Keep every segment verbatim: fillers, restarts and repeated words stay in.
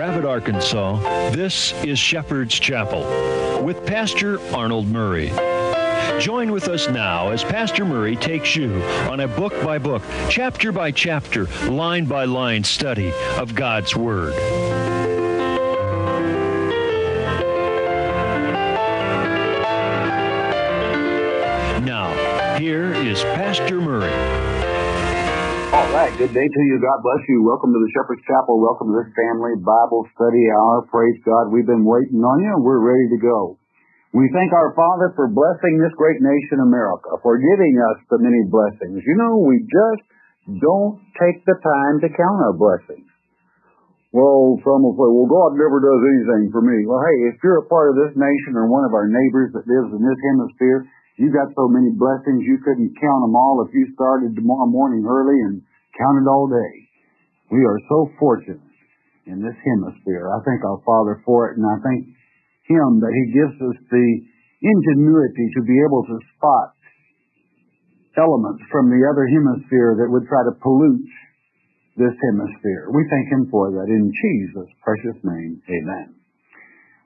Gravett, Arkansas, this is Shepherd's Chapel with Pastor Arnold Murray. Join with us now as Pastor Murray takes you on a book-by-book, chapter-by-chapter, line-by-line study of God's Word. Now, here is Pastor Murray. All right, good day to you. God bless you. Welcome to the Shepherd's Chapel. Welcome to this family Bible study hour. Praise God. We've been waiting on you, and we're ready to go. We thank our Father for blessing this great nation, America, for giving us the many blessings. You know, we just don't take the time to count our blessings. Well, some will say, well, God never does anything for me. Well, hey, if you're a part of this nation or one of our neighbors that lives in this hemisphere, you got so many blessings you couldn't count them all if you started tomorrow morning early and counted all day. We are so fortunate in this hemisphere. I thank our Father for it, and I thank Him that He gives us the ingenuity to be able to spot elements from the other hemisphere that would try to pollute this hemisphere. We thank Him for that in Jesus' precious name. Amen.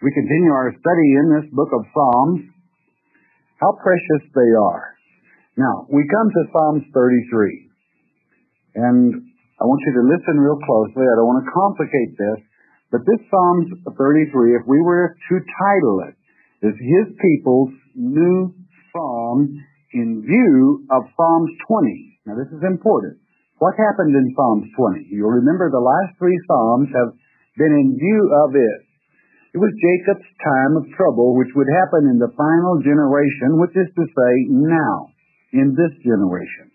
We continue our study in this book of Psalms. How precious they are. Now, we come to Psalms thirty-three. And I want you to listen real closely. I don't want to complicate this. But this Psalms thirty-three, if we were to title it, is His people's new psalm in view of Psalms twenty. Now, this is important. What happened in Psalms twenty? You'll remember the last three Psalms have been in view of it. It was Jacob's time of trouble, which would happen in the final generation, which is to say now, in this generation.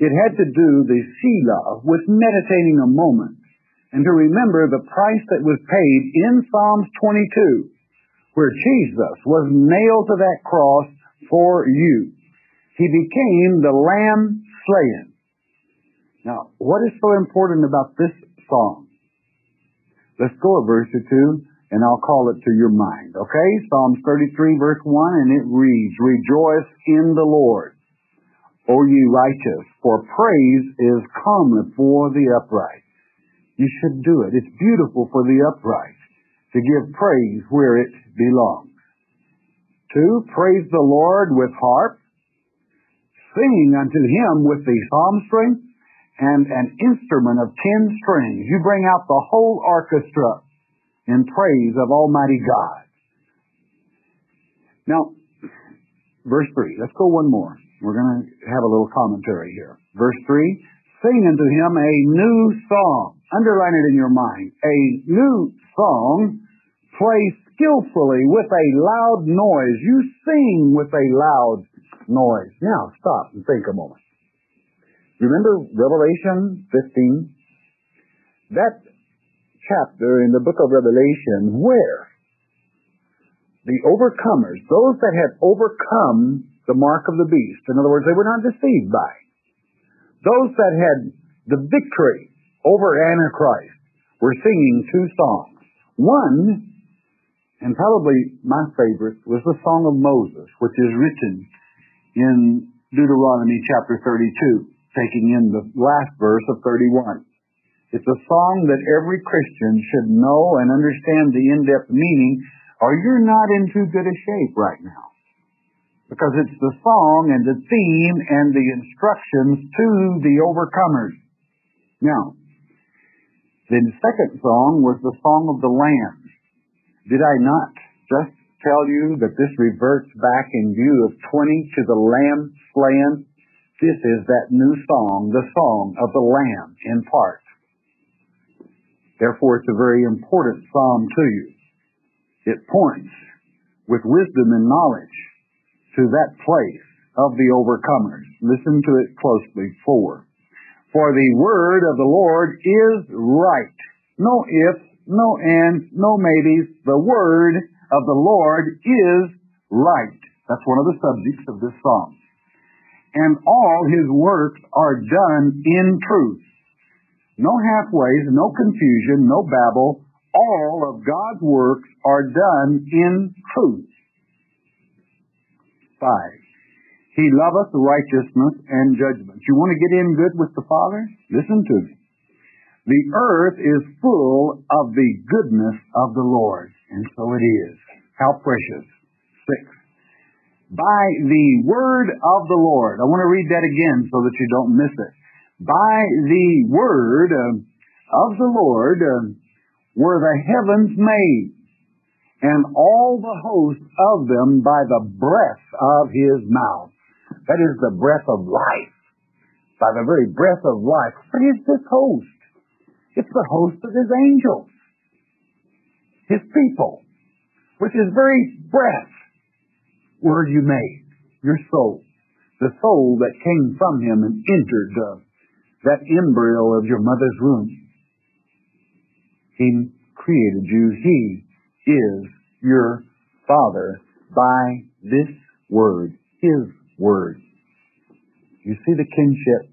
It had to do, the Selah, with meditating a moment and to remember the price that was paid in Psalms twenty-two, where Jesus was nailed to that cross for you. He became the Lamb slain. Now, what is so important about this psalm? Let's go to verse two. And I'll call it to your mind, okay? Psalms thirty-three, verse one, and it reads, Rejoice in the Lord, O ye righteous, for praise is common for the upright. You should do it. It's beautiful for the upright to give praise where it belongs. Two, praise the Lord with harp, singing unto Him with the psalmstring, and an instrument of ten strings. You bring out the whole orchestra in praise of Almighty God. Now, verse three. Let's go one more. We're going to have a little commentary here. Verse three. Sing unto Him a new song. Underline it in your mind. A new song. Play skillfully with a loud noise. You sing with a loud noise. Now, stop and think a moment. Remember Revelation fifteen? That's chapter in the book of Revelation where the overcomers, those that had overcome the mark of the beast, in other words, they were not deceived by it. Those that had the victory over Antichrist were singing two songs. One, and probably my favorite, was the Song of Moses, which is written in Deuteronomy chapter thirty-two, taking in the last verse of thirty-one. It's a song that every Christian should know and understand the in-depth meaning, or you're not in too good a shape right now. Because it's the song and the theme and the instructions to the overcomers. Now, the second song was the Song of the Lamb. Did I not just tell you that this reverts back in view of twenty to the Lamb slain? This is that new song, the Song of the Lamb, in part. Therefore, it's a very important psalm to you. It points with wisdom and knowledge to that place of the overcomers. Listen to it closely. Four. For the word of the Lord is right. No ifs, no ands, no maybes. The word of the Lord is right. That's one of the subjects of this psalm. And all His works are done in truth. No halfways, no confusion, no babble. All of God's works are done in truth. Five. He loveth righteousness and judgment. You want to get in good with the Father? Listen to me. The earth is full of the goodness of the Lord. And so it is. How precious. Six. By the word of the Lord. I want to read that again so that you don't miss it. By the word of the Lord were the heavens made, and all the host of them by the breath of his mouth. That is the breath of life. By the very breath of life. What is this host? It's the host of his angels, his people, with his very breath were you made, your soul, the soul that came from him and entered uh, that embryo of your mother's womb. He created you. He is your Father by this word, his word. You see the kinship.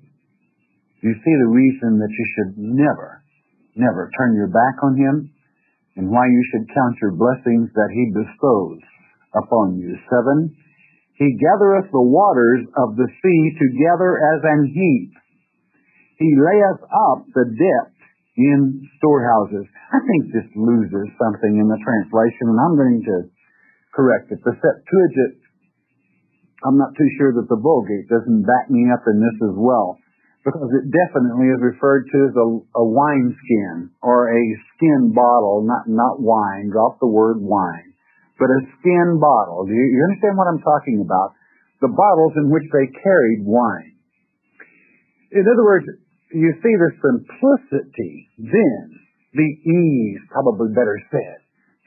You see the reason that you should never, never turn your back on him, and why you should count your blessings that he bestows upon you. Seven, he gathereth the waters of the sea together as an heap. He layeth up the depth in storehouses. I think this loses something in the translation, and I'm going to correct it. The Septuagint, I'm not too sure that the Vulgate doesn't back me up in this as well, because it definitely is referred to as a, a wine skin or a skin bottle, not not wine. Drop the word wine, but a skin bottle. Do you, you understand what I'm talking about? The bottles in which they carried wine. In other words, you see the simplicity, then the ease, probably better said,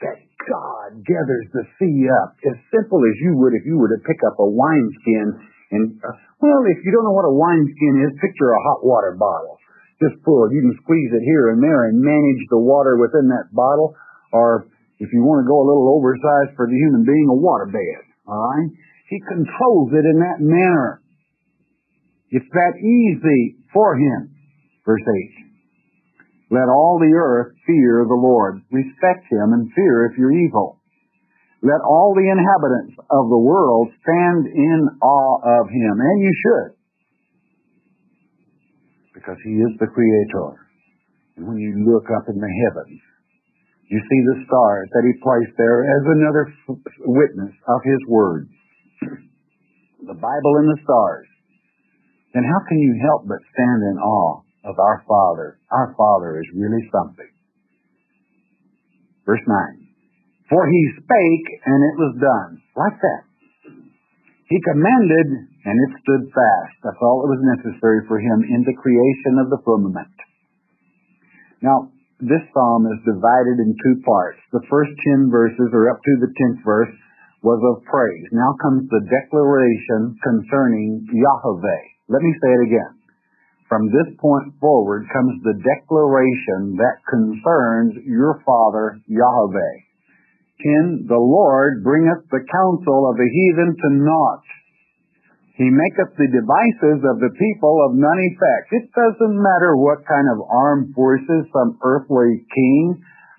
that God gathers the sea up as simple as you would if you were to pick up a wine skin. And, uh, well, if you don't know what a wineskin is, picture a hot water bottle. Just full. You can squeeze it here and there and manage the water within that bottle. Or, if you want to go a little oversized for the human being, a water bed. Alright? He controls it in that manner. It's that easy for him. Verse eight. Let all the earth fear the Lord. Respect him and fear if you're evil. Let all the inhabitants of the world stand in awe of him. And you should. Because he is the creator. And when you look up in the heavens, you see the stars that he placed there as another witness of his word. The Bible and the stars. Then how can you help but stand in awe of our Father? Our Father is really something. Verse nine. For he spake, and it was done. Like that. He commanded, and it stood fast. That's all that was necessary for him in the creation of the firmament. Now, this psalm is divided in two parts. The first ten verses, or up to the tenth verse, was of praise. Now comes the declaration concerning Yahweh. Let me say it again. From this point forward comes the declaration that concerns your Father, Yahweh. ten. The Lord bringeth the counsel of the heathen to naught. He maketh the devices of the people of none effect. It doesn't matter what kind of armed forces, some earthly king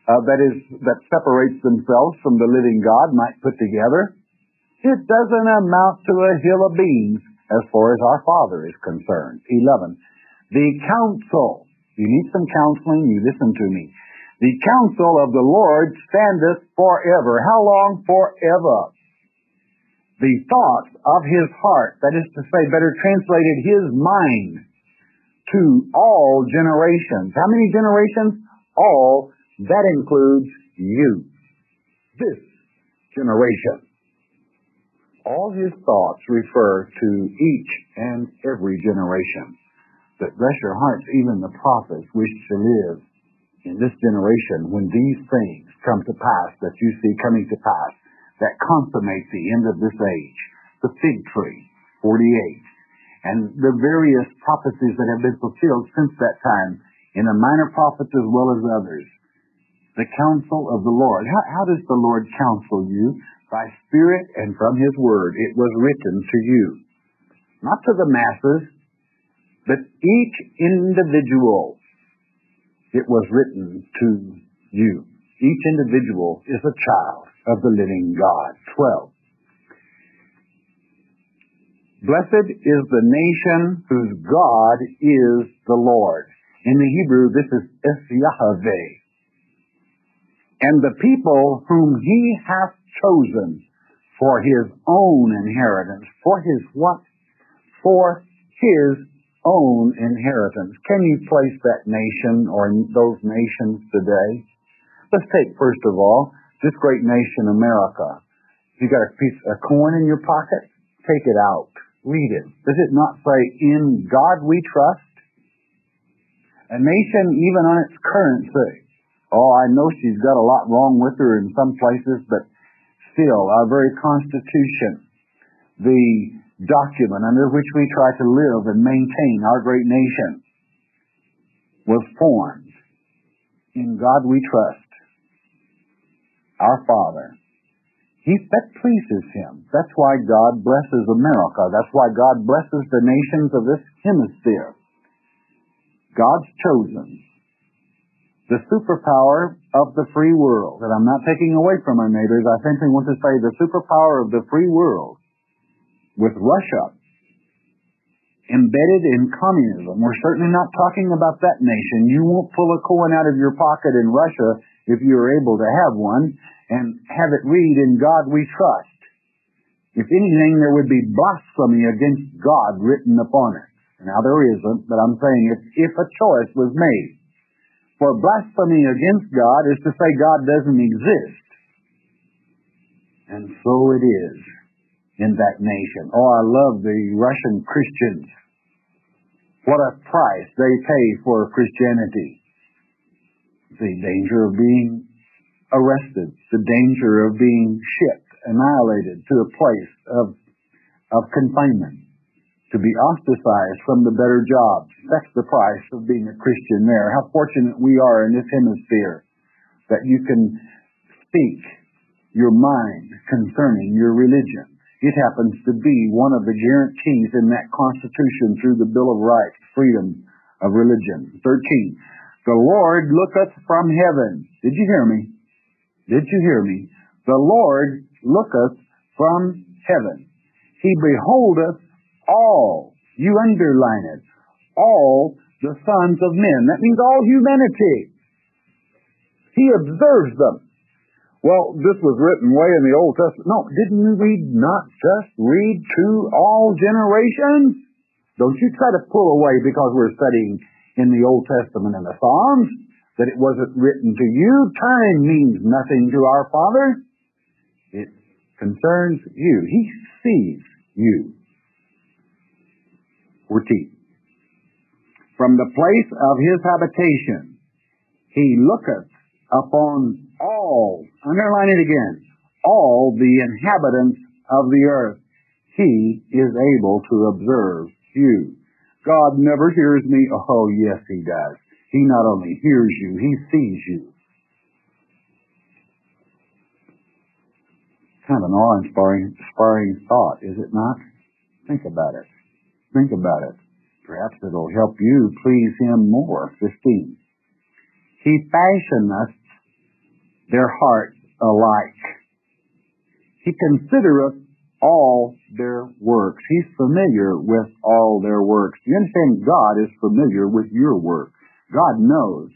uh, that is that separates themselves from the living God might put together. It doesn't amount to a hill of beans as far as our Father is concerned. eleven. The counsel. You need some counseling, you listen to me. The counsel of the Lord standeth forever. How long? Forever. The thoughts of his heart, that is to say, better translated, his mind, to all generations. How many generations? All. That includes you. This generation. All his thoughts refer to each and every generation. But bless your hearts, even the prophets wish to live in this generation, when these things come to pass that you see coming to pass, that consummates the end of this age, the fig tree, forty-eight, and the various prophecies that have been fulfilled since that time, in the minor prophets as well as others. The counsel of the Lord. How, how does the Lord counsel you? By Spirit and from his word. It was written to you. Not to the masses, but each individual. It was written to you. Each individual is a child of the living God. twelve. Blessed is the nation whose God is the Lord. In the Hebrew, this is Es Yahweh. And the people whom he hath chosen for his own inheritance. For his what? For his own inheritance. Can you place that nation or those nations today? Let's take, first of all, this great nation, America. You got a piece of coin in your pocket? Take it out. Read it. Does it not say, in God we trust? A nation, even on its currency. Oh, I know she's got a lot wrong with her in some places, but still, our very Constitution, the document under which we try to live and maintain our great nation, was formed. In God we trust, our Father. He, that pleases Him. That's why God blesses America. That's why God blesses the nations of this hemisphere. God's chosen. The superpower of the free world. And I'm not taking away from our neighbors. I simply want to say the superpower of the free world, with Russia embedded in communism. We're certainly not talking about that nation. You won't pull a coin out of your pocket in Russia if you're able to have one and have it read, in God we trust. If anything, there would be blasphemy against God written upon it. Now, there isn't, but I'm saying if, if a choice was made. For blasphemy against God is to say God doesn't exist. And so it is in that nation. Oh, I love the Russian Christians. What a price they pay for Christianity. The danger of being arrested, the danger of being shipped, annihilated to a place of, of confinement, to be ostracized from the better jobs. That's the price of being a Christian there. How fortunate we are in this hemisphere that you can speak your mind concerning your religion. It happens to be one of the guarantees in that Constitution through the Bill of Rights, freedom of religion. thirteen, the Lord looketh from heaven. Did you hear me? Did you hear me? The Lord looketh from heaven. He beholdeth all, you underline it, all the sons of men. That means all humanity. He observes them. Well, this was written way in the Old Testament. No, didn't we not just read to all generations? Don't you try to pull away because we're studying in the Old Testament and the Psalms that it wasn't written to you. Time means nothing to our Father. It concerns you. He sees you. fourteen. From the place of his habitation, he looketh upon all, underline it again, all the inhabitants of the earth. He is able to observe you. God never hears me. Oh, yes, he does. He not only hears you, he sees you. Kind of an awe-inspiring inspiring thought, is it not? Think about it. Think about it. Perhaps it'll help you please him more. fifteen. He fashioneth their hearts alike. He considereth all their works. He's familiar with all their works. Do you understand? God is familiar with your work. God knows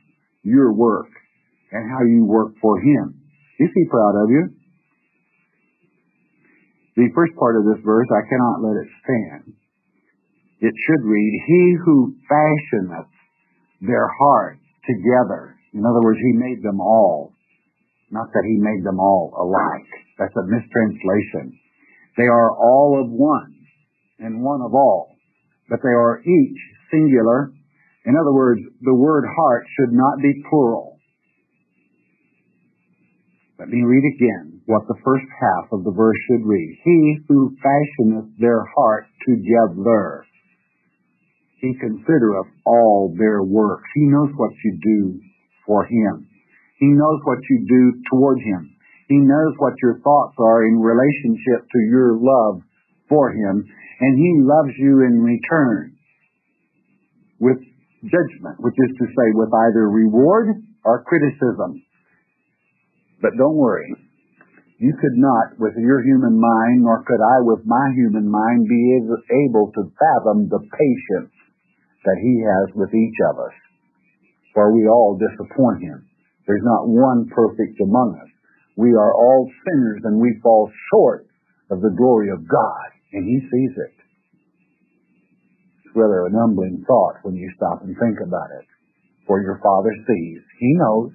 your work and how you work for him. Is he proud of you? The first part of this verse, I cannot let it stand. It should read, he who fashioneth their hearts together. In other words, he made them all. Not that he made them all alike. That's a mistranslation. They are all of one and one of all, but they are each singular. In other words, the word heart should not be plural. Let me read again what the first half of the verse should read. He who fashioneth their heart together. He considereth all their works. He knows what you do for him. He knows what you do toward him. He knows what your thoughts are in relationship to your love for him. And he loves you in return with judgment, which is to say with either reward or criticism. But don't worry. You could not, with your human mind, nor could I, with my human mind, be able to fathom the patience that he has with each of us. for we all disappoint him. There's not one perfect among us. We are all sinners, and we fall short of the glory of God, and he sees it. It's rather an humbling thought when you stop and think about it. For your Father sees. He knows.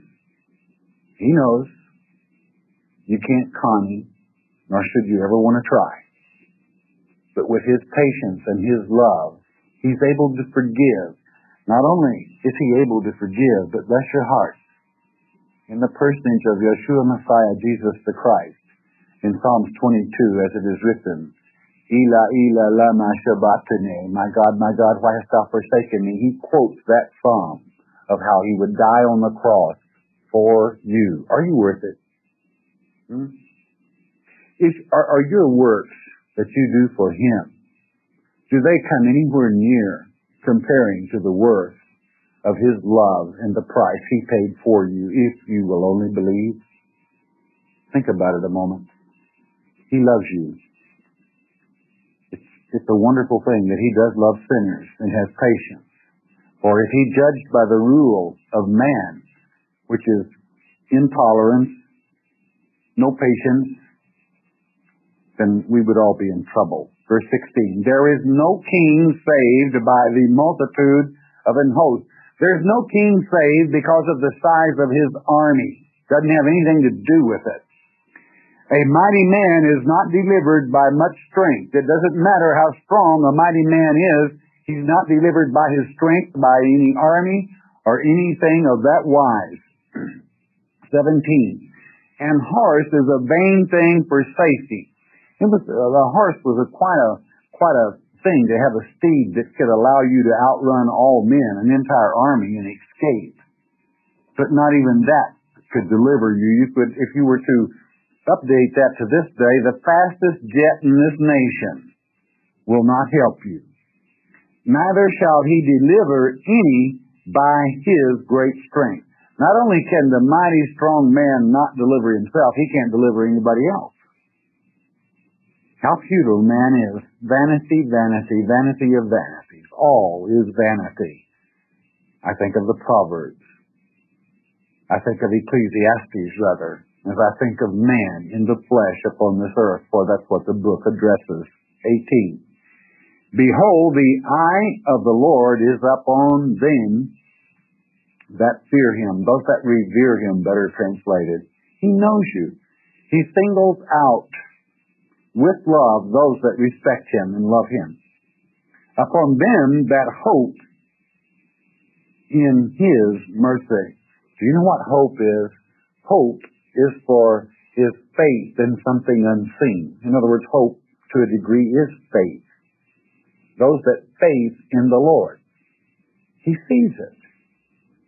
He knows. You can't con him, nor should you ever want to try. But with his patience and his love, he's able to forgive. Not only is he able to forgive, but bless your heart. In the personage of Yeshua Messiah, Jesus the Christ, in Psalms twenty-two, as it is written, Ela, Ela, lama sabachthani, my God, my God, why hast thou forsaken me? He quotes that psalm of how he would die on the cross for you. Are you worth it? Hmm? If, are, are your works that you do for him, do they come anywhere near comparing to the worth of his love and the price he paid for you, if you will only believe? Think about it a moment. He loves you. It's, it's a wonderful thing that he does love sinners and has patience. For if he judged by the rule of man, which is intolerance, no patience, then we would all be in trouble. Verse sixteen, there is no king saved by the multitude of an host. There's no king saved because of the size of his army. Doesn't have anything to do with it. A mighty man is not delivered by much strength. It doesn't matter how strong a mighty man is. He's not delivered by his strength, by any army, or anything of that wise. seventeen. And horse is a vain thing for safety. It was, uh, the horse was a quite a, quite a thing to have a steed that could allow you to outrun all men, an entire army, and escape. But not even that could deliver you. You could, if you were to update that to this day, the fastest jet in this nation will not help you. Neither shall he deliver any by his great strength. Not only can the mighty strong man not deliver himself, he can't deliver anybody else. How futile man is. Vanity, vanity, vanity of vanities. All is vanity. I think of the Proverbs. I think of Ecclesiastes, rather, as I think of man in the flesh upon this earth, for that's what the book addresses. eighteen. Behold, the eye of the Lord is upon them that fear him, those that revere him, better translated. He knows you. He singles out with love those that respect him and love him. Upon them that hope in his mercy. Do you know what hope is? Hope is for is faith in something unseen. In other words, hope to a degree is faith. Those that faith in the Lord. He sees it.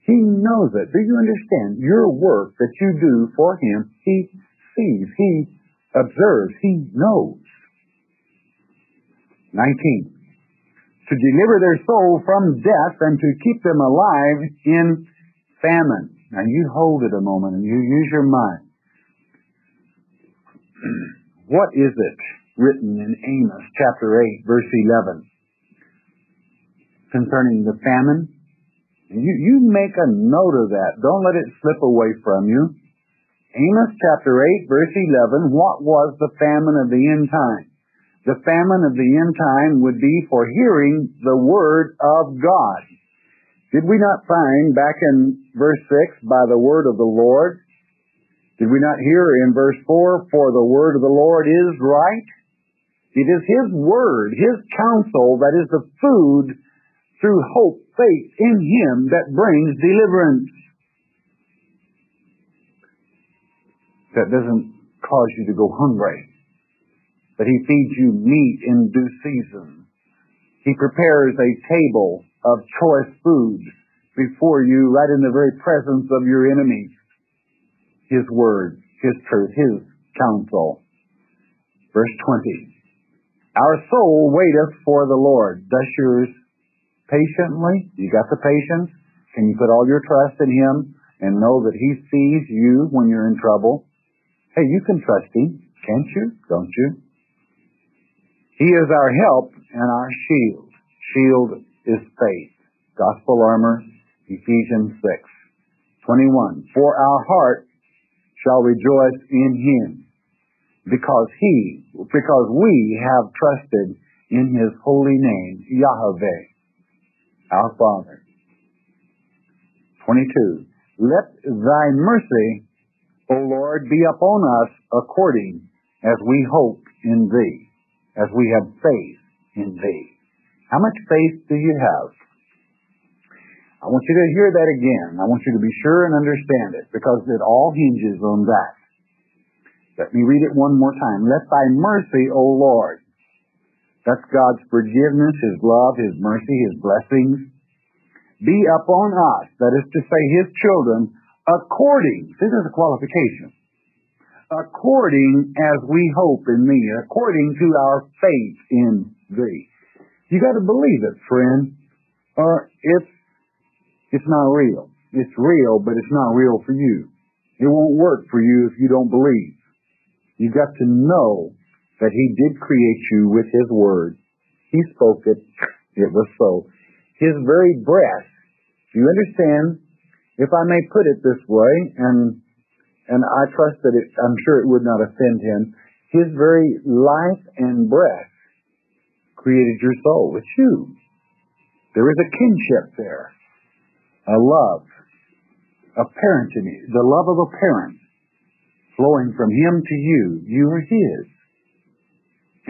He knows it. Do you understand? Your work that you do for him, he sees. He observes. He knows. nineteen. To deliver their soul from death and to keep them alive in famine. Now you hold it a moment and you use your mind. What is it written in Amos chapter eight verse eleven concerning the famine? You, you make a note of that. Don't let it slip away from you. Amos chapter eight, verse eleven, what was the famine of the end time? The famine of the end time would be for hearing the word of God. Did we not find back in verse six, by the word of the Lord? Did we not hear in verse four, for the word of the Lord is right? It is his word, his counsel, that is the food through hope, faith in him that brings deliverance. That doesn't cause you to go hungry. But he feeds you meat in due season. He prepares a table of choice foods before you, right in the very presence of your enemies. His word, his truth, his counsel. Verse twenty. Our soul waiteth for the Lord. Does yours patiently? You got the patience? Can you put all your trust in him and know that he sees you when you're in trouble? Hey, you can trust him, can't you? Don't you? He is our help and our shield. Shield is faith. Gospel armor. Ephesians six twenty-one. For our heart shall rejoice in him, because he, because we have trusted in his holy name, Yahweh, our Father. twenty-two. Let thy mercy, O Lord, be upon us according as we hope in thee, as we have faith in thee. How much faith do you have? I want you to hear that again. I want you to be sure and understand it, because it all hinges on that. Let me read it one more time. Let thy mercy, O Lord. That's God's forgiveness, his love, his mercy, his blessings. Be upon us, that is to say, his children, according, this is a qualification, according as we hope in thee, according to our faith in thee. You got to believe it, friend, or it's It's not real. It's real, but it's not real for you. It won't work for you if you don't believe. You've got to know that he did create you with his word. He spoke it. It was so. His very breath. Do you understand? If I may put it this way, and and I trust that it, I'm sure it would not offend him, his very life and breath created your soul. It's you. There is a kinship there. A love, a parentage, the love of a parent flowing from him to you. You are his.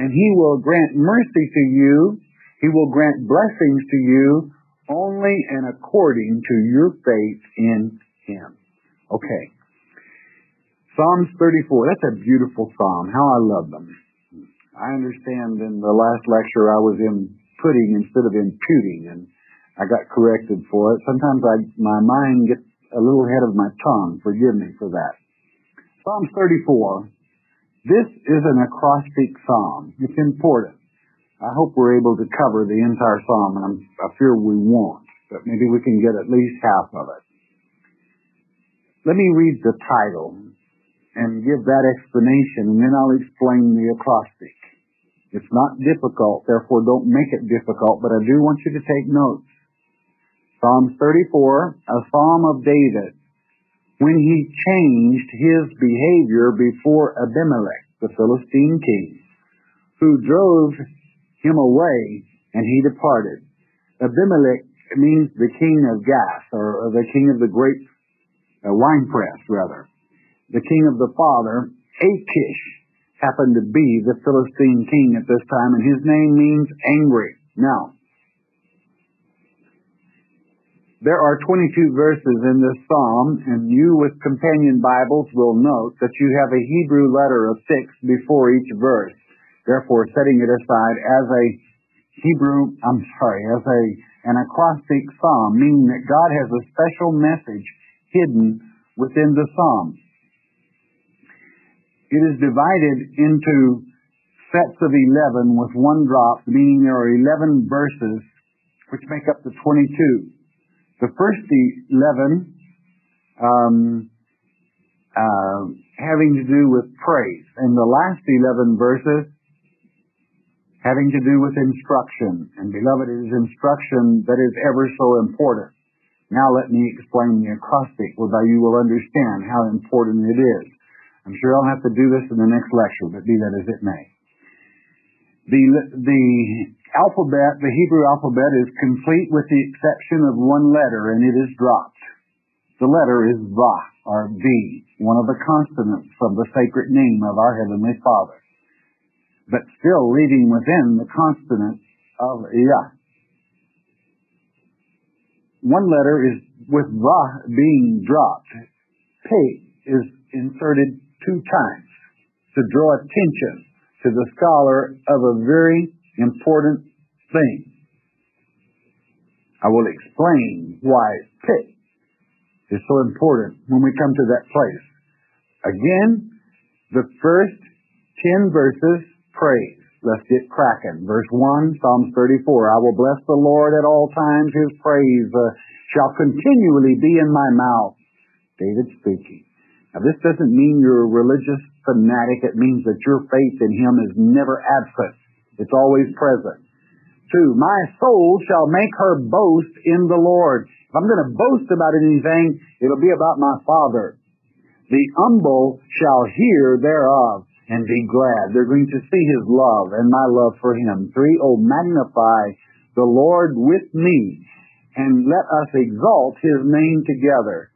And he will grant mercy to you. He will grant blessings to you only and according to your faith in him. Okay. Psalms thirty-four. That's a beautiful psalm. How I love them. I understand in the last lecture I was inputting instead of imputing, and I got corrected for it. Sometimes I, my mind gets a little ahead of my tongue. Forgive me for that. Psalm thirty-four. This is an acrostic psalm. It's important. I hope we're able to cover the entire psalm, and I'm, I fear we won't, but maybe we can get at least half of it. Let me read the title and give that explanation, and then I'll explain the acrostic. It's not difficult, therefore don't make it difficult, but I do want you to take notes. Psalm thirty-four, a psalm of David, when he changed his behavior before Abimelech, the Philistine king, who drove him away, and he departed. Abimelech means the king of Gath, or the king of the grape uh, winepress, rather. The king of the father, Achish, happened to be the Philistine king at this time, and his name means angry. Now, there are twenty-two verses in this psalm, and you with companion Bibles will note that you have a Hebrew letter of six before each verse, therefore setting it aside as a Hebrew, I'm sorry, as a, an acrostic psalm, meaning that God has a special message hidden within the psalm. It is divided into sets of eleven with one drop, meaning there are eleven verses which make up the twenty-two. The first eleven um, uh, having to do with praise, and the last eleven verses having to do with instruction. And beloved, it is instruction that is ever so important. Now let me explain the acrostic, whereby you will understand how important it is. I'm sure I'll have to do this in the next lecture, but be that as it may. The, the alphabet, the Hebrew alphabet, is complete with the exception of one letter, and it is dropped. The letter is Va, or V, one of the consonants of the sacred name of our Heavenly Father, but still leaving within the consonant of Yah. One letter is, with Va being dropped, Pe is inserted two times to draw attention to the scholar of a very important thing. I will explain why Pit is so important when we come to that place. Again, the first ten verses, praise. Let's get cracking. Verse one, Psalms thirty-four, I will bless the Lord at all times. His praise uh, shall continually be in my mouth. David speaking. Now, this doesn't mean you're a religious fanatic. It means that your faith in him is never absent. It's always present. Two, my soul shall make her boast in the Lord. If I'm going to boast about anything, it'll be about my Father. The humble shall hear thereof and be glad. They're going to see His love and my love for Him. Three, oh, magnify the Lord with me, and let us exalt His name together.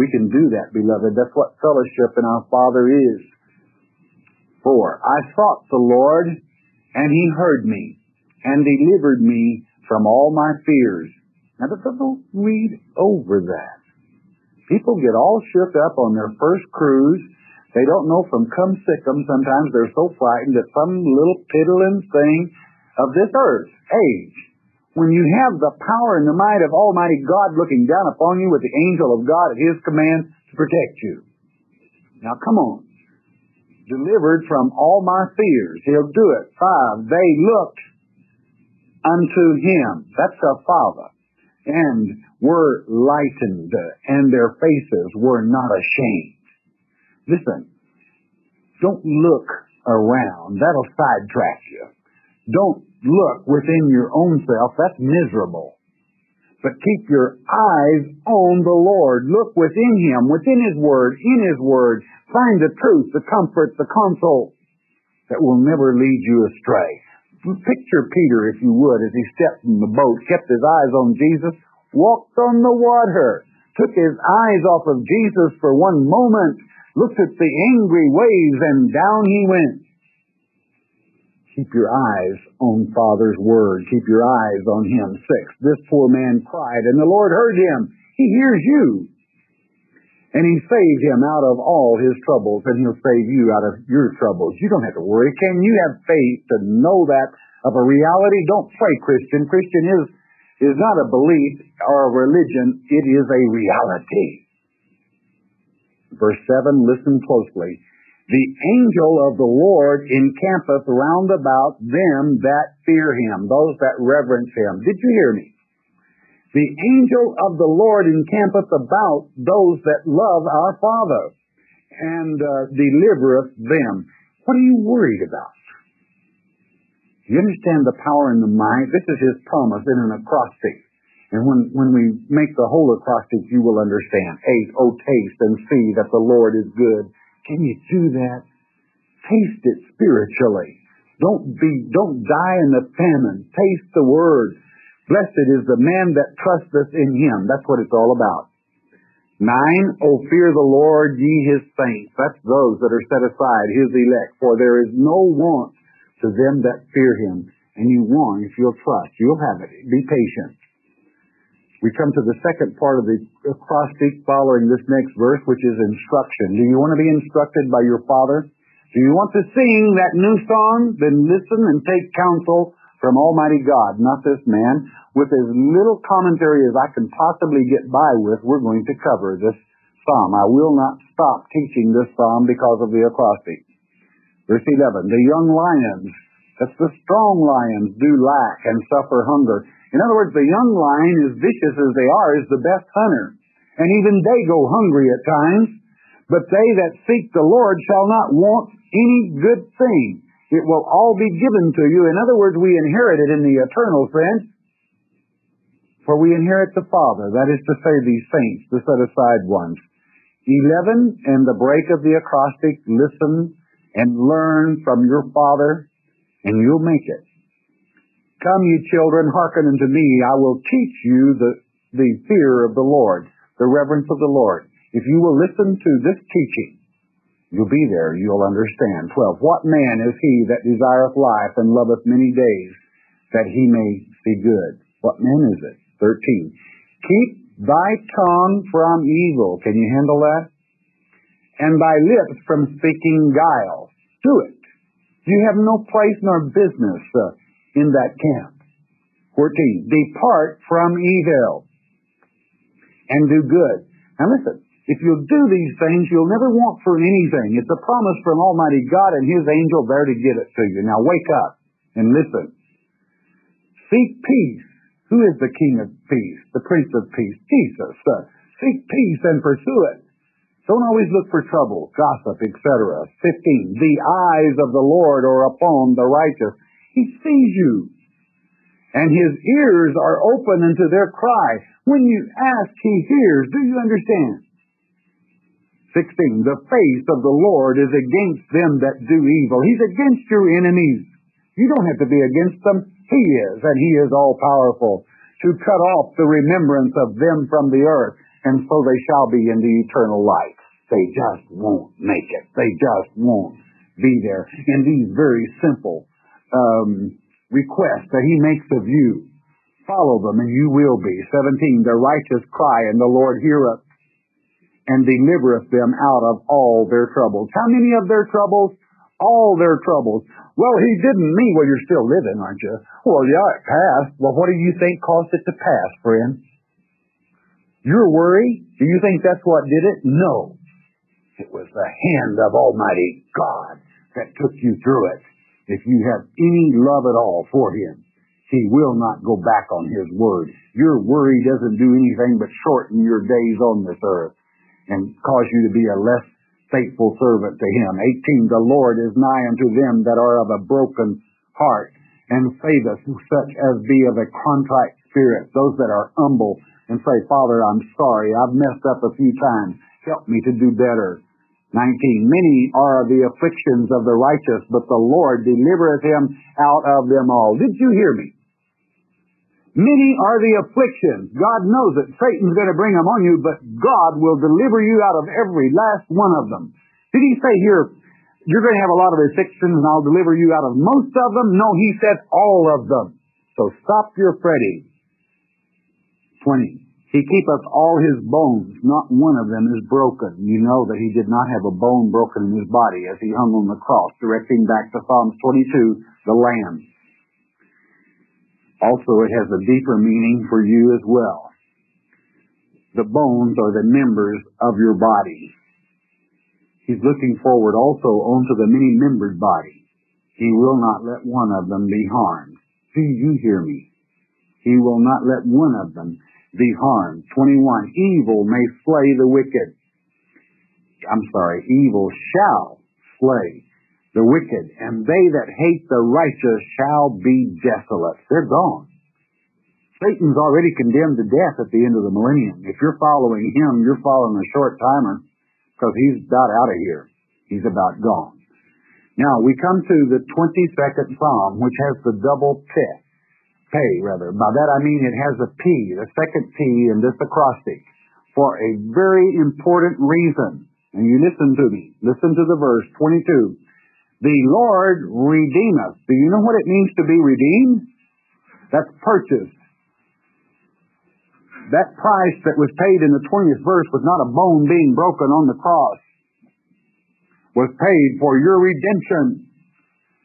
We can do that, beloved. That's what fellowship in our Father is. Four, I sought the Lord, and He heard me, and delivered me from all my fears. Now, don't read over that. People get all shook up on their first cruise. They don't know from come sickum. Sometimes they're so frightened at some little piddling thing of this earth, age. When you have the power and the might of Almighty God looking down upon you with the angel of God at His command to protect you. Now, come on. Delivered from all my fears. He'll do it. Five, they looked unto Him. That's our Father. And were lightened, and their faces were not ashamed. Listen, don't look around. That'll sidetrack you. Don't look within your own self. That's miserable. But keep your eyes on the Lord. Look within Him, within His Word, in His Word. Find the truth, the comfort, the console that will never lead you astray. Picture Peter, if you would, as he stepped from the boat, kept his eyes on Jesus, walked on the water, took his eyes off of Jesus for one moment, looked at the angry waves, and down he went. Keep your eyes on Father's Word. Keep your eyes on Him. Six, this poor man cried, and the Lord heard him. He hears you. And He saved him out of all his troubles, and He'll save you out of your troubles. You don't have to worry. Can you have faith to know that of a reality? Don't play Christian. Christian is is not a belief or a religion. It is a reality. Verse seven, listen closely. The angel of the Lord encampeth round about them that fear Him, those that reverence Him. Did you hear me? The angel of the Lord encampeth about those that love our Father, and uh, delivereth them. What are you worried about? Do you understand the power and the might? This is His promise in an acrostic. And when, when we make the whole acrostic, you will understand. Eight, oh, taste and see that the Lord is good. Can you do that? Taste it spiritually. Don't be, don't die in the famine. Taste the Word. Blessed is the man that trusteth in Him. That's what it's all about. Nine, O fear the Lord, ye His saints. That's those that are set aside, His elect. For there is no want to them that fear Him. And you want, if you'll trust, you'll have it. Be patient. We come to the second part of the acrostic following this next verse, which is instruction. Do you want to be instructed by your Father? Do you want to sing that new song? Then listen and take counsel from Almighty God, not this man. With as little commentary as I can possibly get by with, we're going to cover this psalm. I will not stop teaching this psalm because of the acrostic. Verse eleven, the young lions, that's the strong lions, do lack and suffer hunger. In other words, the young lion, as vicious as they are, is the best hunter. And even they go hungry at times. But they that seek the Lord shall not want any good thing. It will all be given to you. In other words, we inherit it in the eternal sense, for we inherit the Father. That is to say, these saints, the set-aside ones. Eleven, and the break of the acrostic, listen and learn from your Father, and you'll make it. Come, ye children, hearken unto me. I will teach you the, the fear of the Lord, the reverence of the Lord. If you will listen to this teaching, you'll be there, you'll understand. Twelve, what man is he that desireth life and loveth many days, that he may be good? What man is it? Thirteen, keep thy tongue from evil. Can you handle that? And thy lips from speaking guile. Do it. You have no place nor business uh, in that camp. Fourteen, depart from evil and do good. Now listen. If you'll do these things, you'll never want for anything. It's a promise from Almighty God and His angel there to give it to you. Now wake up and listen. Seek peace. Who is the King of Peace? The Prince of Peace? Jesus. Uh, seek peace and pursue it. Don't always look for trouble, gossip, et cetera. Fifteen. The eyes of the Lord are upon the righteous. He sees you. and his ears are open unto their cry. When you ask, he hears. Do you understand? sixteen. The face of the Lord is against them that do evil. He's against your enemies. You don't have to be against them. He is, and he is all-powerful, to cut off the remembrance of them from the earth, and so they shall be in the eternal life. They just won't make it. They just won't be there. In these very simple um, requests that he makes of you, follow them and you will be. seventeen. The righteous cry, and the Lord heareth, and delivereth them out of all their troubles. How many of their troubles? All their troubles. Well, he didn't mean, well, you're still living, aren't you? Well, yeah, it passed. Well, what do you think caused it to pass, friend? Your worry? Do you think that's what did it? No. It was the hand of Almighty God that took you through it. If you have any love at all for him, he will not go back on his word. Your worry doesn't do anything but shorten your days on this earth and cause you to be a less faithful servant to him. eighteen. The Lord is nigh unto them that are of a broken heart, and saveth such as be of a contrite spirit, those that are humble and say, Father, I'm sorry, I've messed up a few times. Help me to do better. nineteen. Many are the afflictions of the righteous, but the Lord delivereth him out of them all. Did you hear me? Many are the afflictions. God knows it. Satan's going to bring them on you, but God will deliver you out of every last one of them. Did he say here, you're going to have a lot of afflictions and I'll deliver you out of most of them? No, he said all of them. So stop your fretting. twenty. He keepeth all his bones, not one of them is broken. You know that he did not have a bone broken in his body as he hung on the cross, directing back to Psalms twenty-two, the Lamb. Also, it has a deeper meaning for you as well. The bones are the members of your body. He's looking forward also onto the many-membered body. He will not let one of them be harmed. Do you hear me? He will not let one of them be harmed. twenty-one. Evil may slay the wicked. I'm sorry, evil shall slay the wicked, and they that hate the righteous shall be desolate. They're gone. Satan's already condemned to death at the end of the millennium. If you're following him, you're following a short timer, because he's about out of here. He's about gone. Now, we come to the twenty-second Psalm, which has the double pit. Pay, rather. By that I mean it has a P, the second P in this acrostic, for a very important reason. And you listen to me. Listen to the verse twenty-two. The Lord redeemeth. Do you know what it means to be redeemed? That's purchased. That price that was paid in the twentieth verse was not a bone being broken on the cross. Was paid for your redemption.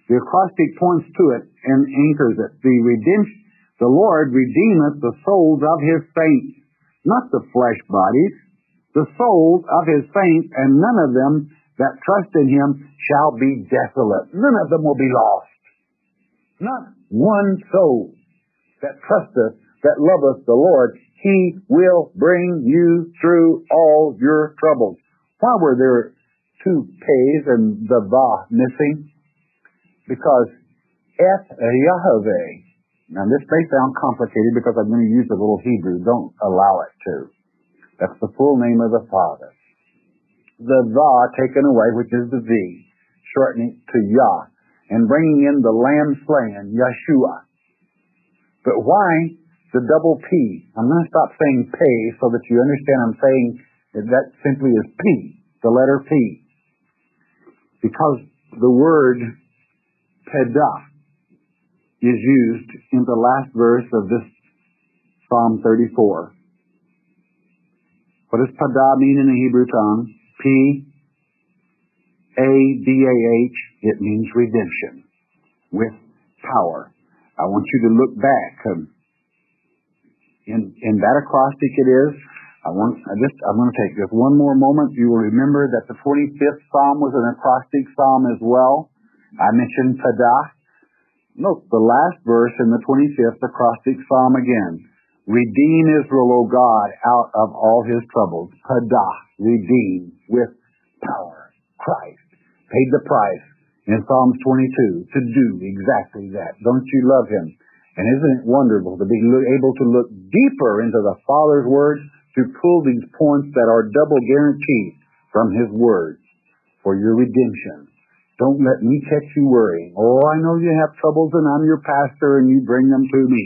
The acrostic points to it and anchors it. The redemption, the Lord redeemeth the souls of his saints, not the flesh bodies, the souls of his saints, and none of them that trust in him shall be desolate. None of them will be lost. Not one soul that trusteth, that loveth the Lord. He will bring you through all your troubles. Why were there two pays and the ba missing? Because et Yahweh, now this may sound complicated because I'm going to use a little Hebrew. Don't allow it to. That's the full name of the Father. The the taken away, which is the V, shortening it to Yah, and bringing in the lamb slain, Yeshua. But why the double P? I'm going to stop saying pay so that you understand I'm saying that that simply is P, the letter P. Because the word Padah is used in the last verse of this Psalm thirty-four. What does Padah mean in the Hebrew tongue? P A D A H. It means redemption with power. I want you to look back. Um, in, in that acrostic it is. I want, I just, I'm going to take just one more moment. You will remember that the forty-fifth Psalm was an acrostic Psalm as well. I mentioned Padah. Look, the last verse in the twenty-fifth acrostic Psalm again. Redeem Israel, O God, out of all his troubles. Padah, redeem with power. Christ paid the price in Psalms twenty-two to do exactly that. Don't you love him? And isn't it wonderful to be able to look deeper into the Father's words to pull these points that are double guaranteed from His words for your redemption? Don't let me catch you worrying. Oh, I know you have troubles and I'm your pastor and you bring them to me.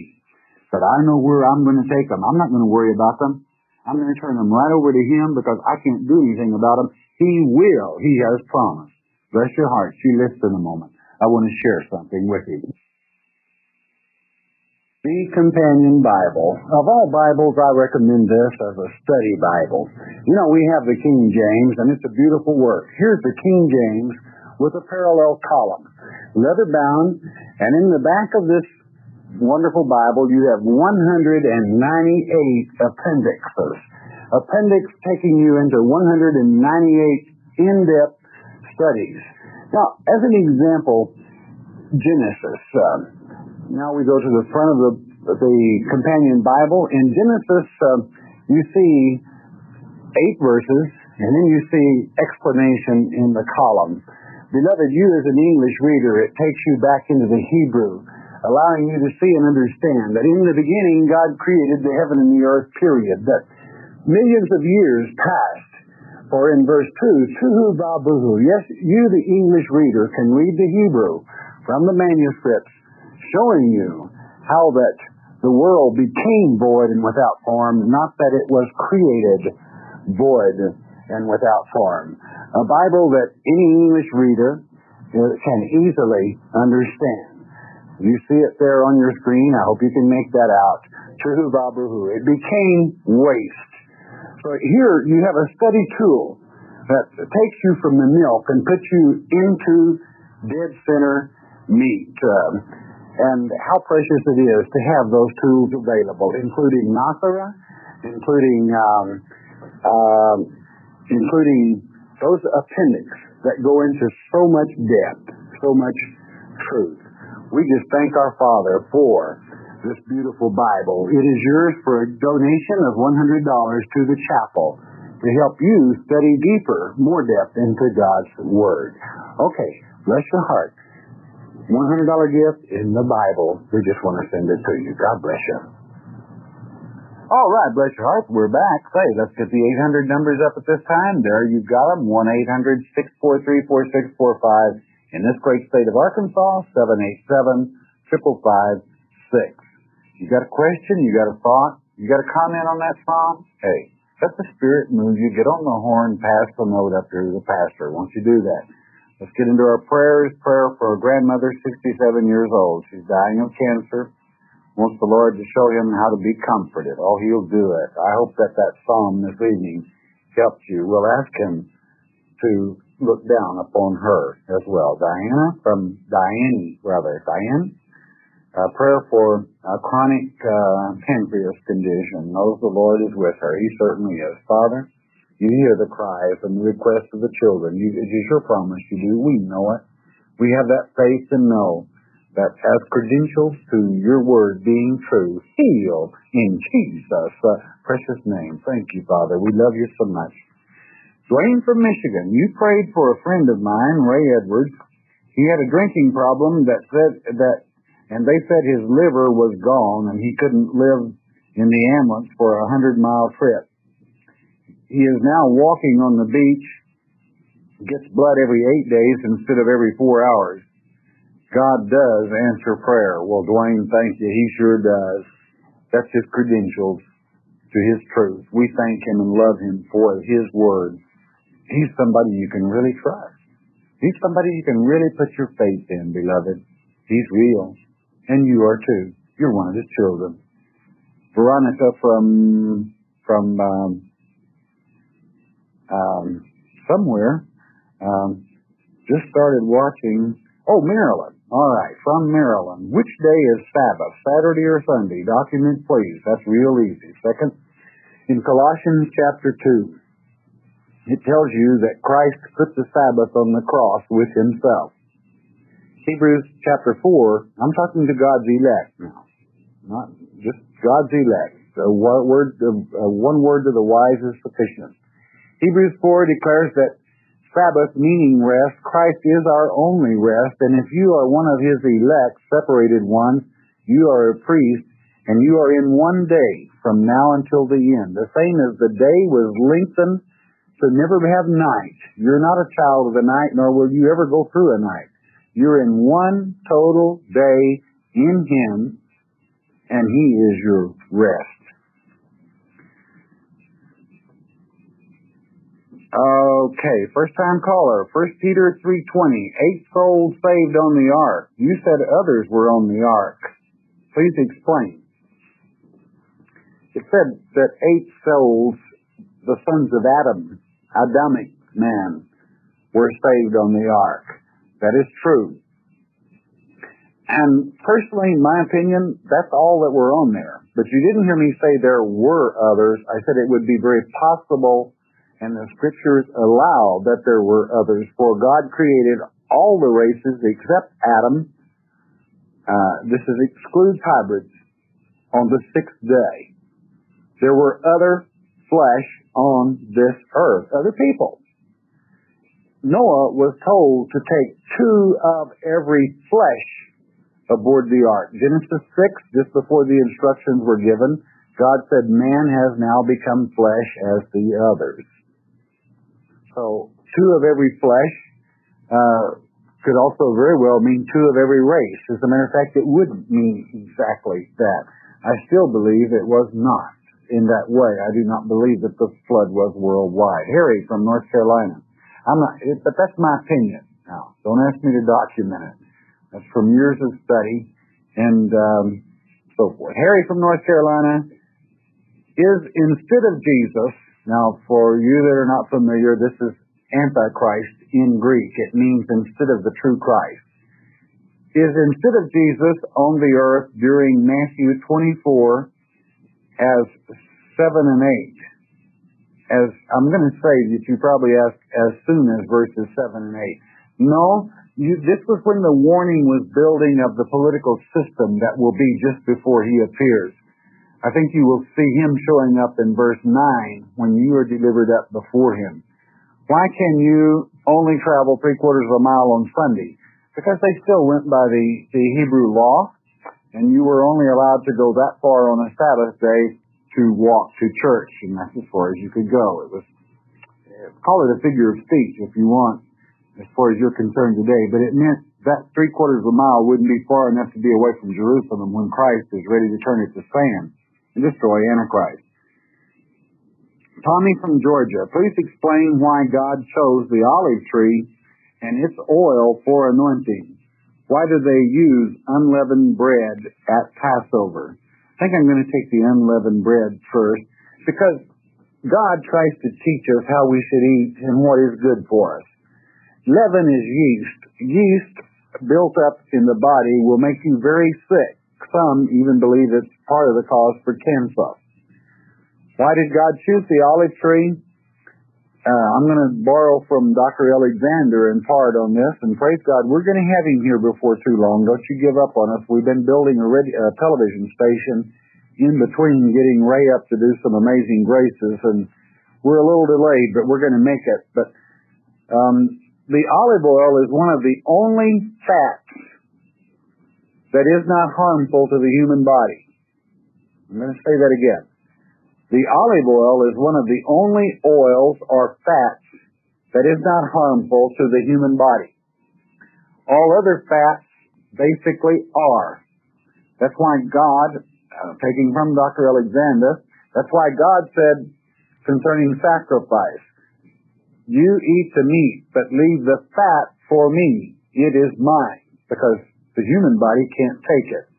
But I know where I'm going to take them. I'm not going to worry about them. I'm going to turn them right over to Him because I can't do anything about them. He will. He has promised. Bless your heart. She lists in a moment. I want to share something with you. The Companion Bible. Of all Bibles, I recommend this as a study Bible. You know, we have the King James, and it's a beautiful work. Here's the King James with a parallel column, leather bound, and in the back of this wonderful Bible, you have one hundred ninety-eight appendixes. Appendix taking you into one hundred ninety-eight in-depth studies. Now, as an example, Genesis. Uh, Now we go to the front of the, the Companion Bible. In Genesis, uh, you see eight verses, and then you see explanation in the column. Beloved, you as an English reader, it takes you back into the Hebrew, allowing you to see and understand that in the beginning, God created the heaven and the earth, period. That millions of years passed. Or in verse two, Tuhu Babuhu. Yes, you, the English reader, can read the Hebrew from the manuscripts, showing you how that the world became void and without form, not that it was created void and without form. A Bible that any English reader can easily understand. You see it there on your screen. I hope you can make that out. Tuhu Babuhu. It became waste. So here you have a study tool that takes you from the milk and puts you into dead center meat. Um, And how precious it is to have those tools available, including Nasara, including um, uh, including those appendix that go into so much depth, so much truth. We just thank our Father for this beautiful Bible. It is yours for a donation of one hundred dollars to the chapel to help you study deeper, more depth into God's Word. Okay, bless your heart. one hundred dollars gift in the Bible. We just want to send it to you. God bless you. All right, bless your heart. We're back. Say, let's get the eight hundred numbers up at this time. There you've got them. one eight hundred, six four three, four six four five. In this great state of Arkansas, seven eight seven, five five five six. You got a question? You got a thought? You got a comment on that psalm? Hey, let the Spirit move you. Get on the horn. Pass the note up to the pastor. Once you do that, let's get into our prayers. Prayer for a grandmother, sixty-seven years old. She's dying of cancer. Wants the Lord to show him how to be comforted. Oh, He'll do it. I hope that that psalm this evening helped you. We'll ask Him to look down upon her as well. Diana, from Diane, rather, Diane. Uh, prayer for a chronic uh, pancreas condition. Knows the Lord is with her. He certainly is. Father, You hear the cries and the requests of the children. You, it is Your promise. You do. We know it. We have that faith and know that as credentials to Your Word being true, heal in Jesus' uh, precious name. Thank You, Father. We love You so much. Dwayne from Michigan, you prayed for a friend of mine, Ray Edwards. He had a drinking problem that said that, and they said his liver was gone and he couldn't live in the ambulance for a hundred-mile trip. He is now walking on the beach, gets blood every eight days instead of every four hours. God does answer prayer. Well, Dwayne, thank you. He sure does. That's His credentials to His truth. We thank Him and love Him for His Word. He's somebody you can really trust. He's somebody you can really put your faith in, beloved. He's real. And you are too. You're one of His children. Veronica from... from um, Um, somewhere, um, just started watching, oh, Maryland, all right, from Maryland. Which day is Sabbath, Saturday or Sunday? Document, please. That's real easy. Second, in Colossians chapter two, it tells you that Christ put the Sabbath on the cross with Himself. Hebrews chapter four, I'm talking to God's elect now, not just God's elect. A word, a one word to the wise is sufficient. Hebrews four declares that Sabbath, meaning rest, Christ is our only rest, and if you are one of His elect, separated ones, You are a priest, and you are in one day from now until the end. The same as the day was lengthened to never have night. You're not a child of the night, nor will you ever go through a night. You're in one total day in Him, and He is your rest. Okay, first-time caller, First Peter three twenty, eight souls saved on the ark. You said others were on the ark. Please explain. It said that eight souls, the sons of Adam, Adamic man, were saved on the ark. That is true. And personally, in my opinion, that's all that were on there. But you didn't hear me say there were others. I said it would be very possible, and the Scriptures allow that there were others, for God created all the races except Adam. Uh, this is excludes hybrids on the sixth day. There were other flesh on this earth, other people. Noah was told to take two of every flesh aboard the ark. Genesis six, just before the instructions were given, God said, man has now become flesh as the others. So two of every flesh uh, could also very well mean two of every race. As a matter of fact, it wouldn't mean exactly that. I still believe it was not in that way. I do not believe that the flood was worldwide. Harry from North Carolina. I'm not, it, but that's my opinion now. Don't ask me to document it. That's from years of study and um, so forth. Harry from North Carolina is instead of Jesus. Now, for you that are not familiar, this is Antichrist in Greek. It means instead of the true Christ. Is instead of Jesus on the earth during Matthew twenty-four as seven and eight. As I'm going to say that you probably asked as soon as verses seven and eight. No, you, this was when the warning was building of the political system that will be just before He appears. I think you will see Him showing up in verse nine when you are delivered up before Him. Why can you only travel three quarters of a mile on Sunday? Because they still went by the, the Hebrew law, and you were only allowed to go that far on a Sabbath day to walk to church, and that's as far as you could go. It was, call it a figure of speech if you want, as far as you're concerned today, but it meant that three quarters of a mile wouldn't be far enough to be away from Jerusalem when Christ is ready to turn it to sand and destroy Antichrist. Tommy from Georgia, please explain why God chose the olive tree and its oil for anointing. Why do they use unleavened bread at Passover? I think I'm going to take the unleavened bread first, because God tries to teach us how we should eat and what is good for us. Leaven is yeast. Yeast built up in the body will make you very sick. Some even believe it's part of the cause for cancer. Why did God choose the olive tree? Uh, I'm going to borrow from Doctor Alexander in part on this, and praise God, we're going to have him here before too long. Don't you give up on us. We've been building a, radio, a television station in between getting Ray up to do some amazing graces, and we're a little delayed, but we're going to make it. But um, the olive oil is one of the only fats that is not harmful to the human body. I'm going to say that again. The olive oil is one of the only oils or fats that is not harmful to the human body. All other fats basically are. That's why God, uh, taking from Doctor Alexander, that's why God said concerning sacrifice, you eat the meat, but leave the fat for me. It is mine, because the human body can't take it.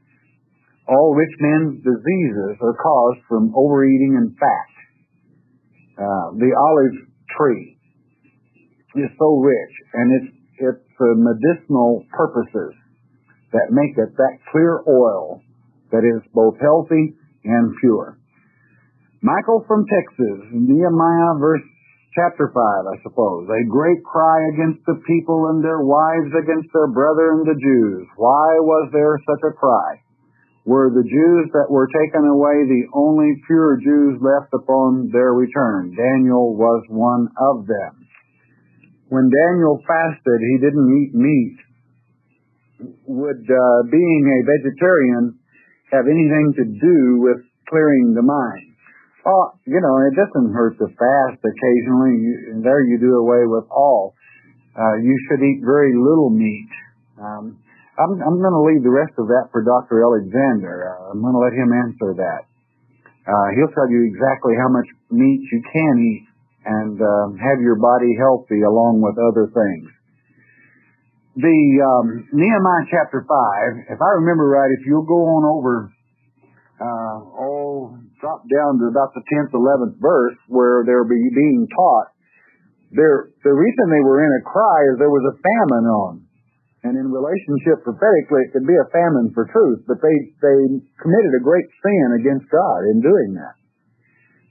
All rich men's diseases are caused from overeating and fat. Uh, the olive tree is so rich, and it's it's uh, medicinal purposes that make it that clear oil that is both healthy and pure. Michael from Texas, Nehemiah verse chapter five, I suppose. A great cry against the people and their wives against their brethren, the Jews. Why was there such a cry? Were the Jews that were taken away the only pure Jews left upon their return? Daniel was one of them. When Daniel fasted, he didn't eat meat. Would uh, being a vegetarian have anything to do with clearing the mind. Oh, you know, it doesn't hurt to fast occasionally. You, and there you do away with all. Uh, you should eat very little meat. Um, I'm, I'm going to leave the rest of that for Doctor Alexander. Uh, I'm going to let him answer that. Uh, he'll tell you exactly how much meat you can eat and uh, have your body healthy along with other things. The um, Nehemiah chapter five, if I remember right, if you'll go on over, uh, oh, drop down to about the tenth, eleventh verse where they're being taught. They're, the reason they were in a cry is there was a famine on. And in relationship prophetically, it could be a famine for truth, but they, they committed a great sin against God in doing that.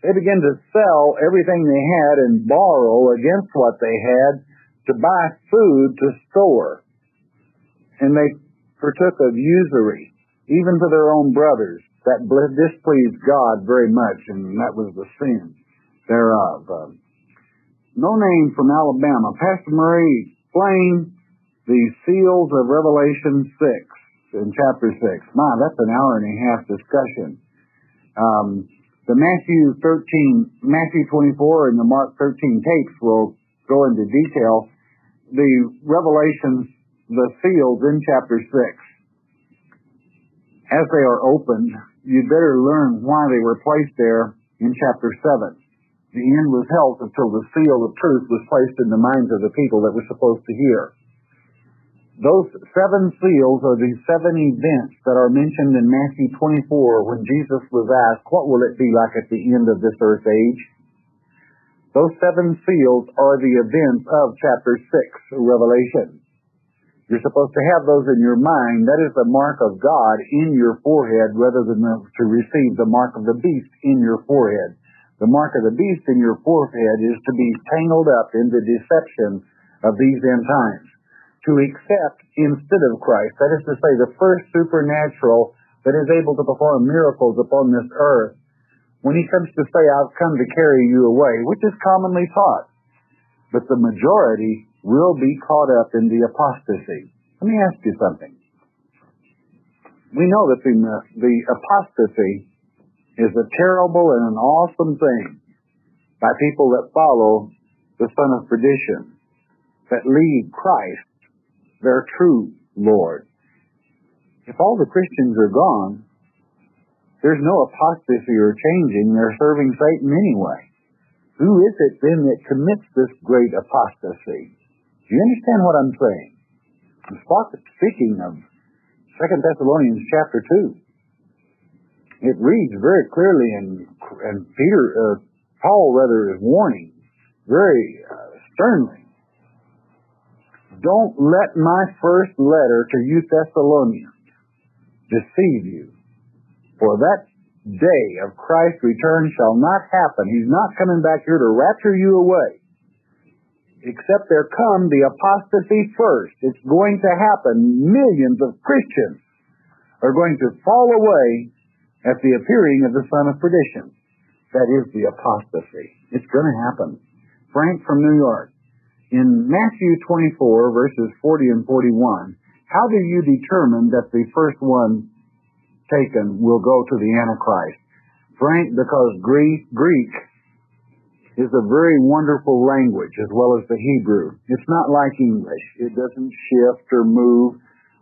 They began to sell everything they had and borrow against what they had to buy food to store. And they partook of usury, even to their own brothers. That displeased God very much, and that was the sin thereof. Uh, no name from Alabama. Pastor Murray explained the seals of Revelation six, in chapter six. My, that's an hour and a half discussion. Um, the Matthew thirteen, Matthew twenty-four and the Mark thirteen tapes will go into detail. The Revelations, the seals in chapter six. As they are opened, you'd better learn why they were placed there in chapter seven. The end was held until the seal of truth was placed in the minds of the people that were supposed to hear. Those seven seals are the seven events that are mentioned in Matthew twenty-four when Jesus was asked, what will it be like at the end of this earth age? Those seven seals are the events of chapter six, Revelation. You're supposed to have those in your mind. That is the mark of God in your forehead rather than to receive the mark of the beast in your forehead. The mark of the beast in your forehead is to be tangled up in the deception of these end times. To accept instead of Christ. That is to say, the first supernatural that is able to perform miracles upon this earth, when he comes to say, I've come to carry you away, which is commonly taught. But the majority will be caught up in the apostasy. Let me ask you something. We know that the, the apostasy is a terrible and an awesome thing by people that follow the Son of Perdition, that leave Christ their true Lord. If all the Christians are gone, there's no apostasy or changing. They're serving Satan anyway. Who is it then that commits this great apostasy? Do you understand what I'm saying? I'm speaking of Second Thessalonians chapter two. It reads very clearly, and, and Peter, uh, Paul rather, is warning very uh, sternly. Don't let my first letter to you Thessalonians deceive you. For that day of Christ's return shall not happen. He's not coming back here to rapture you away. Except there come the apostasy first. It's going to happen. Millions of Christians are going to fall away at the appearing of the Son of Perdition. That is the apostasy. It's going to happen. Frank from New York. In Matthew twenty-four, verses forty and forty-one, how do you determine that the first one taken will go to the Antichrist? Frank, because Greek, Greek is a very wonderful language as well as the Hebrew. It's not like English. It doesn't shift or move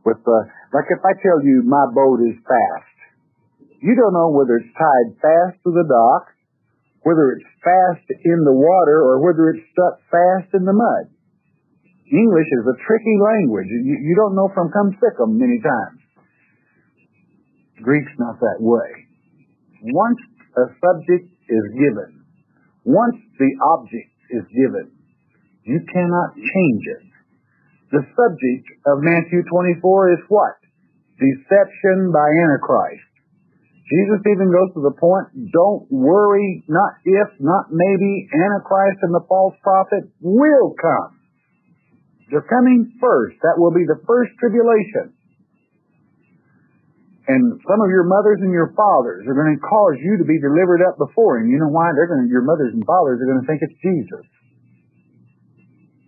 with the... Like if I tell you my boat is fast, you don't know whether it's tied fast to the dock, whether it's fast in the water or whether it's stuck fast in the mud. English is a tricky language. You, you don't know from come sickum many times. Greek's not that way. Once a subject is given, once the object is given, you cannot change it. The subject of Matthew twenty-four is what? Deception by Antichrist. Jesus even goes to the point, don't worry, not if, not maybe, Antichrist and the false prophet will come. They're coming first. That will be the first tribulation. And some of your mothers and your fathers are going to cause you to be delivered up before him. You know why? They're going to, your mothers and fathers are going to think it's Jesus.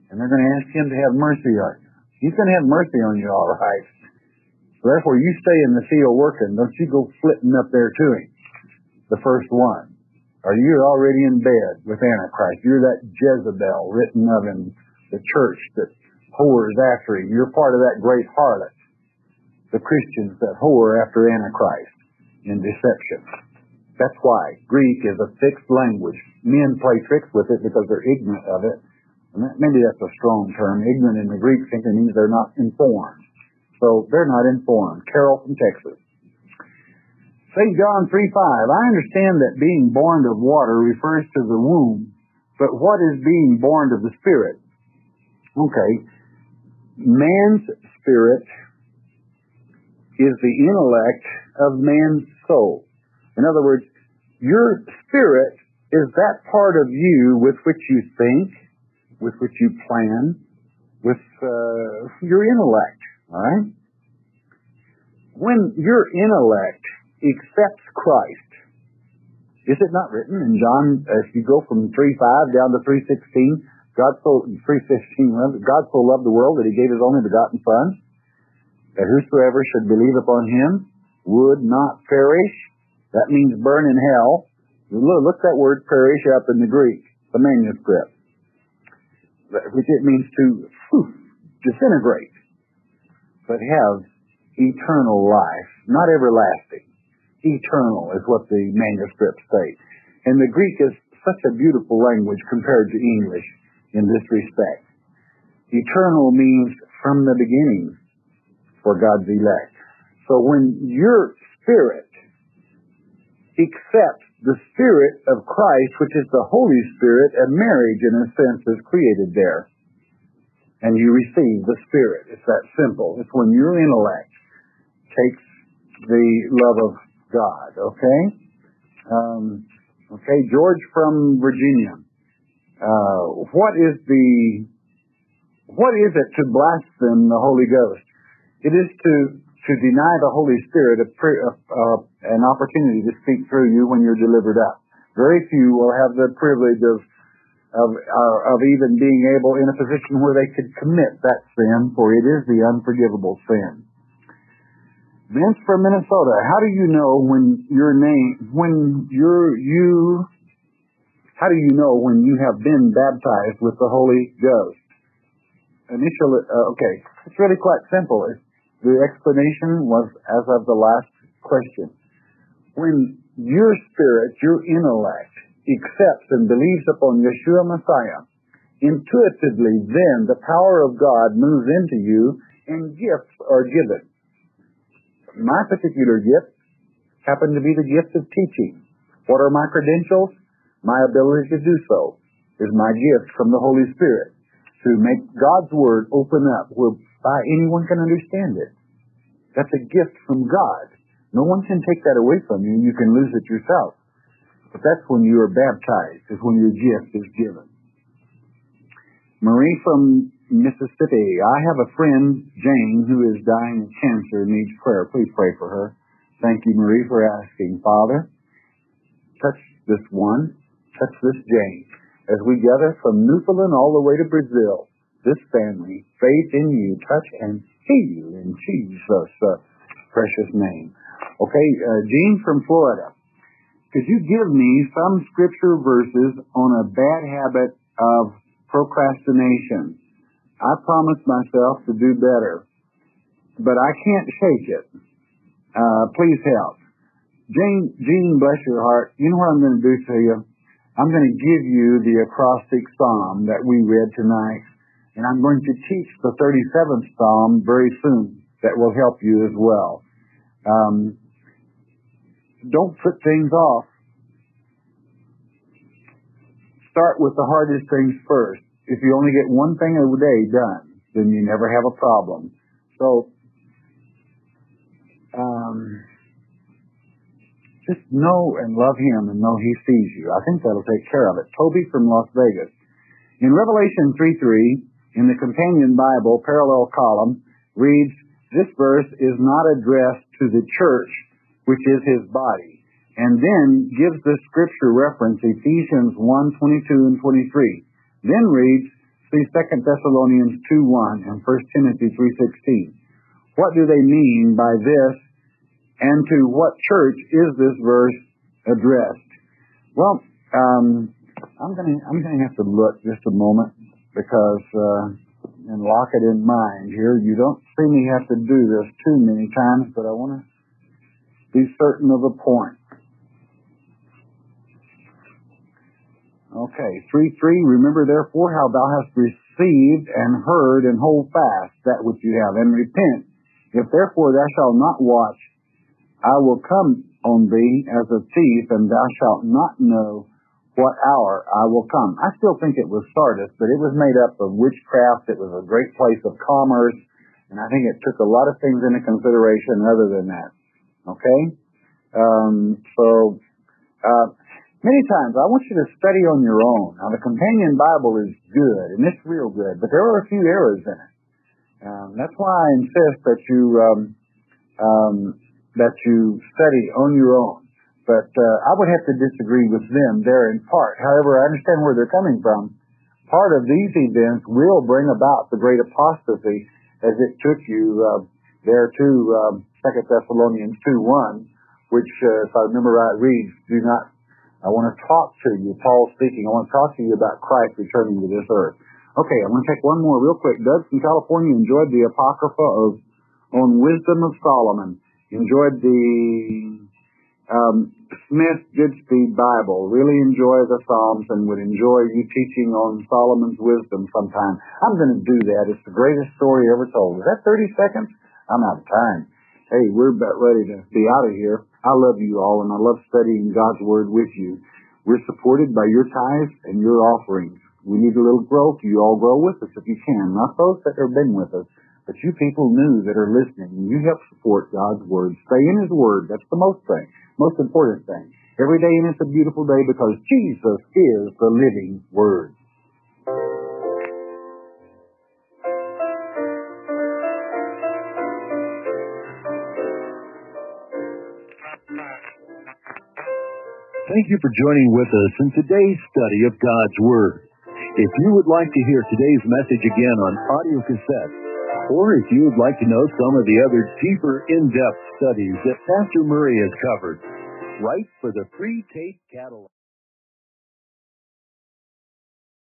And they're going to ask him to have mercy on you. He's going to have mercy on you, all right. Therefore, you stay in the field working. Don't you go flitting up there to him, the first one. Or you're already in bed with Antichrist. You're that Jezebel written of in the church that whores after him. You're part of that great harlot, the Christians that whore after Antichrist in deception. That's why Greek is a fixed language. Men play tricks with it because they're ignorant of it. And that, maybe that's a strong term. Ignorant in the Greek thinking means they're not informed. So they're not informed. Carroll from Texas. Saint John three five. I understand that being born of water refers to the womb, but what is being born of the Spirit? Okay. Man's spirit is the intellect of man's soul. In other words, your spirit is that part of you with which you think, with which you plan, with uh, your intellect. All right? When your intellect accepts Christ, is it not written in John, if you go from three five down to three sixteen, God so, three fifteen, God so loved the world that he gave his only begotten Son, that whosoever should believe upon him would not perish. That means burn in hell. Look that word perish up in the Greek, the manuscript, which it means to whew, disintegrate. But have eternal life, not everlasting. Eternal is what the manuscripts say. And the Greek is such a beautiful language compared to English in this respect. Eternal means from the beginning for God's elect. So when your spirit accepts the Spirit of Christ, which is the Holy Spirit, and marriage, in a sense, is created there. And you receive the Spirit. It's that simple. It's when your intellect takes the love of God, okay? Um, okay, George from Virginia. Uh, what is the, what is it to blaspheme the Holy Ghost? It is to, to deny the Holy Spirit a, a, a, an opportunity to speak through you when you're delivered up. Very few will have the privilege of Of, uh, of even being able in a position where they could commit that sin, for it is the unforgivable sin. Vince from Minnesota, how do you know when your name, when you're, you, how do you know when you have been baptized with the Holy Ghost? Initially, uh, okay, it's really quite simple. It's, the explanation was as of the last question. When your spirit, your intellect, accepts and believes upon Yeshua Messiah, intuitively then the power of God moves into you and gifts are given. My particular gift happened to be the gift of teaching. What are my credentials? My ability to do so is my gift from the Holy Spirit to make God's Word open up whereby anyone can understand it. That's a gift from God. No one can take that away from you. You can lose it yourself. But that's when you are baptized, is when your gift is given. Marie from Mississippi. I have a friend, Jane, who is dying of cancer and needs prayer. Please pray for her. Thank you, Marie, for asking. Father, touch this one. Touch this Jane. As we gather from Newfoundland all the way to Brazil, this family, faith in you, touch and heal in Jesus' uh, precious name. Okay, uh, Jean from Florida. Could you give me some scripture verses on a bad habit of procrastination? I promised myself to do better, but I can't shake it. Uh, please help. Jean, Jean, bless your heart. You know what I'm going to do to you? I'm going to give you the acrostic psalm that we read tonight, and I'm going to teach the thirty-seventh psalm very soon. That will help you as well. Um... Don't put things off. Start with the hardest things first. If you only get one thing a day done, then you never have a problem. So, um, just know and love him and know he sees you. I think that'll take care of it. Toby from Las Vegas. In Revelation three three, in the Companion Bible, parallel column, reads, this verse is not addressed to the church, which is his body, and then gives the scripture reference, Ephesians one twenty-two and twenty-three, then reads, see Second Thessalonians two one and First Timothy three sixteen. What do they mean by this, and to what church is this verse addressed? Well, um, I'm going to I'm going to have to look just a moment, because uh, and lock it in mind here. You don't see me have to do this too many times, but I want to be certain of a point. Okay, three three. Remember therefore how thou hast received and heard, and hold fast that which you have, and repent. If therefore thou shalt not watch, I will come on thee as a thief, and thou shalt not know what hour I will come. I still think it was Sardis, but it was made up of witchcraft. It was a great place of commerce, and I think it took a lot of things into consideration other than that. Okay? Um, so, uh, many times, I want you to study on your own. Now, the Companion Bible is good, and it's real good, but there are a few errors in it. Um, that's why I insist that you um, um, that you study on your own. But uh, I would have to disagree with them there in part. However, I understand where they're coming from. Part of these events will bring about the great apostasy, as it took you uh, there to uh, Second Thessalonians two one, which, uh, if I remember right, reads, "Do not, I want to talk to you," Paul speaking, "I want to talk to you about Christ returning to this earth." Okay, I'm going to take one more real quick. Doug from California enjoyed the Apocrypha of on Wisdom of Solomon. Enjoyed the um, Smith Goodspeed Bible. Really enjoy the Psalms, and would enjoy you teaching on Solomon's wisdom sometime. I'm going to do that. It's the greatest story ever told. Is that thirty seconds? I'm out of time. Hey, we're about ready to be out of here. I love you all, and I love studying God's Word with you. We're supported by your tithes and your offerings. We need a little growth. You all grow with us if you can. Not those that have been with us, but you people new that are listening. And you help support God's Word. Stay in His Word. That's the most thing, most important thing. Every day, and it's a beautiful day, because Jesus is the living Word. Thank you for joining with us in today's study of God's Word. If you would like to hear today's message again on audio cassette, or if you would like to know some of the other deeper, in-depth studies that Pastor Murray has covered, write for the free tape catalog.